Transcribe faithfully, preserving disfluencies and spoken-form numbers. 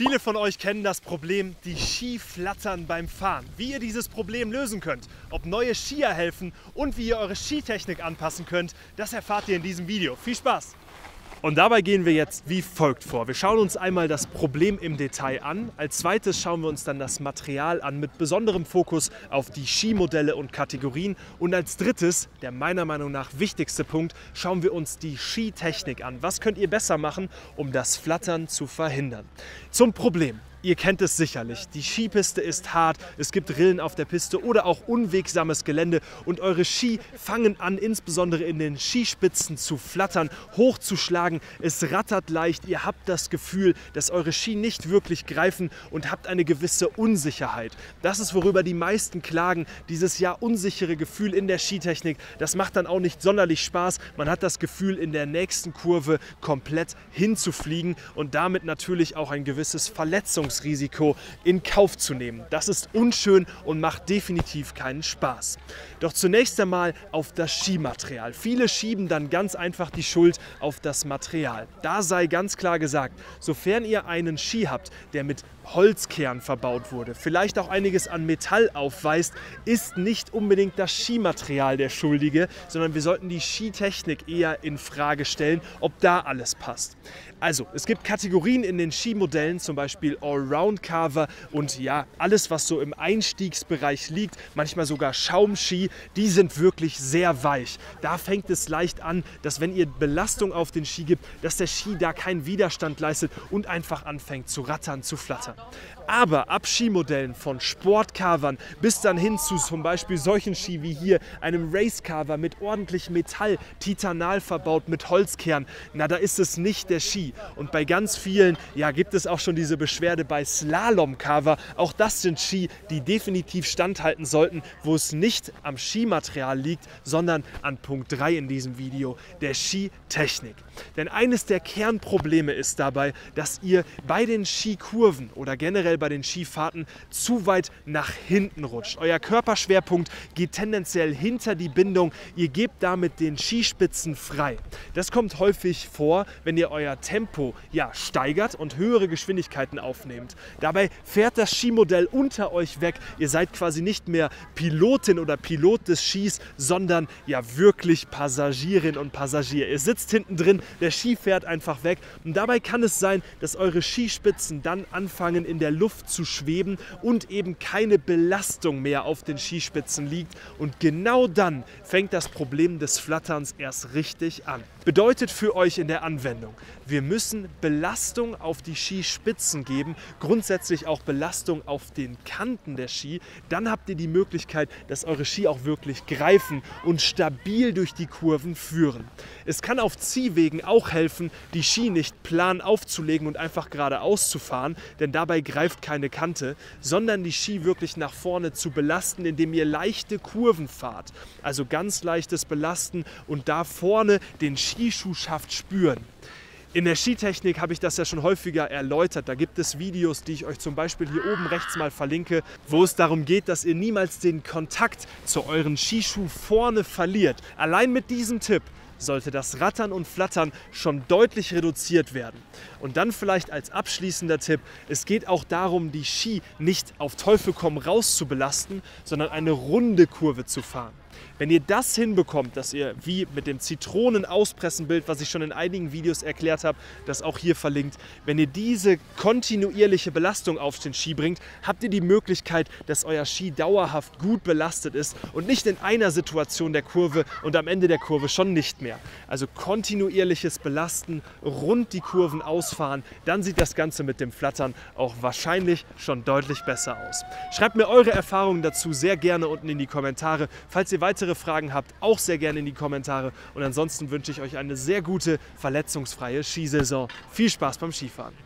Viele von euch kennen das Problem, die Ski flattern beim Fahren. Wie ihr dieses Problem lösen könnt, ob neue Skier helfen und wie ihr eure Skitechnik anpassen könnt, das erfahrt ihr in diesem Video. Viel Spaß! Und dabei gehen wir jetzt wie folgt vor. Wir schauen uns einmal das Problem im Detail an. Als zweites schauen wir uns dann das Material an, mit besonderem Fokus auf die Skimodelle und Kategorien. Und als drittes, der meiner Meinung nach wichtigste Punkt, schauen wir uns die Skitechnik an. Was könnt ihr besser machen, um das Flattern zu verhindern? Zum Problem. Ihr kennt es sicherlich, die Skipiste ist hart, es gibt Rillen auf der Piste oder auch unwegsames Gelände und eure Ski fangen an, insbesondere in den Skispitzen zu flattern, hochzuschlagen, es rattert leicht, ihr habt das Gefühl, dass eure Ski nicht wirklich greifen und habt eine gewisse Unsicherheit. Das ist, worüber die meisten klagen, dieses ja unsichere Gefühl in der Skitechnik, das macht dann auch nicht sonderlich Spaß, man hat das Gefühl, in der nächsten Kurve komplett hinzufliegen und damit natürlich auch ein gewisses Verletzungsrisiko in Kauf zu nehmen. Das ist unschön und macht definitiv keinen Spaß. Doch zunächst einmal auf das Skimaterial. Viele schieben dann ganz einfach die Schuld auf das Material. Da sei ganz klar gesagt, sofern ihr einen Ski habt, der mit Holzkern verbaut wurde, vielleicht auch einiges an Metall aufweist, ist nicht unbedingt das Skimaterial der Schuldige, sondern wir sollten die Skitechnik eher in Frage stellen, ob da alles passt. Also, es gibt Kategorien in den Skimodellen, zum Beispiel Allround-Carver und ja, alles, was so im Einstiegsbereich liegt, manchmal sogar Schaumski, die sind wirklich sehr weich. Da fängt es leicht an, dass wenn ihr Belastung auf den Ski gibt, dass der Ski da keinen Widerstand leistet und einfach anfängt zu rattern, zu flattern. Aber ab Skimodellen von Sportcarvern bis dann hin zu zum Beispiel solchen Ski wie hier, einem Racecarver mit ordentlich Metall, Titanal verbaut, mit Holzkern, na da ist es nicht der Ski. Und bei ganz vielen, ja, gibt es auch schon diese Beschwerde bei Slalomcarver. Auch das sind Ski, die definitiv standhalten sollten, wo es nicht am Skimaterial liegt, sondern an Punkt drei in diesem Video, der Skitechnik. Denn eines der Kernprobleme ist dabei, dass ihr bei den Skikurven oder generell bei den Skifahrten zu weit nach hinten rutscht. Euer Körperschwerpunkt geht tendenziell hinter die Bindung. Ihr gebt damit den Skispitzen frei. Das kommt häufig vor, wenn ihr euer Tempo ja steigert und höhere Geschwindigkeiten aufnehmt. Dabei fährt das Skimodell unter euch weg. Ihr seid quasi nicht mehr Pilotin oder Pilot des Skis, sondern ja wirklich Passagierin und Passagier. Ihr sitzt hinten drin, der Ski fährt einfach weg. Und dabei kann es sein, dass eure Skispitzen dann anfangen, in der Luft zu schweben und eben keine Belastung mehr auf den Skispitzen liegt. Und genau dann fängt das Problem des Flatterns erst richtig an. Bedeutet für euch in der Anwendung, wir müssen Belastung auf die Skispitzen geben, grundsätzlich auch Belastung auf den Kanten der Ski. Dann habt ihr die Möglichkeit, dass eure Ski auch wirklich greifen und stabil durch die Kurven führen. Es kann auf Ziehwegen auch helfen, die Ski nicht plan aufzulegen und einfach geradeaus zu fahren, denn dabei greift keine Kante, sondern die Ski wirklich nach vorne zu belasten, indem ihr leichte Kurven fahrt. Also ganz leichtes Belasten und da vorne den Skischuhschaft spüren. In der Skitechnik habe ich das ja schon häufiger erläutert. Da gibt es Videos, die ich euch zum Beispiel hier oben rechts mal verlinke, wo es darum geht, dass ihr niemals den Kontakt zu euren Skischuh vorne verliert. Allein mit diesem Tipp sollte das Rattern und Flattern schon deutlich reduziert werden. Und dann vielleicht als abschließender Tipp, es geht auch darum, die Ski nicht auf Teufel komm raus zu belasten, sondern eine runde Kurve zu fahren. Wenn ihr das hinbekommt, dass ihr wie mit dem Zitronen-Auspressen-Bild, was ich schon in einigen Videos erklärt habe, das auch hier verlinkt, wenn ihr diese kontinuierliche Belastung auf den Ski bringt, habt ihr die Möglichkeit, dass euer Ski dauerhaft gut belastet ist und nicht in einer Situation der Kurve und am Ende der Kurve schon nicht mehr. Also kontinuierliches Belasten, rund die Kurven ausfahren, dann sieht das Ganze mit dem Flattern auch wahrscheinlich schon deutlich besser aus. Schreibt mir eure Erfahrungen dazu sehr gerne unten in die Kommentare. Falls ihr weitere Fragen habt, auch sehr gerne in die Kommentare. Und ansonsten wünsche ich euch eine sehr gute, verletzungsfreie Skisaison. Viel Spaß beim Skifahren!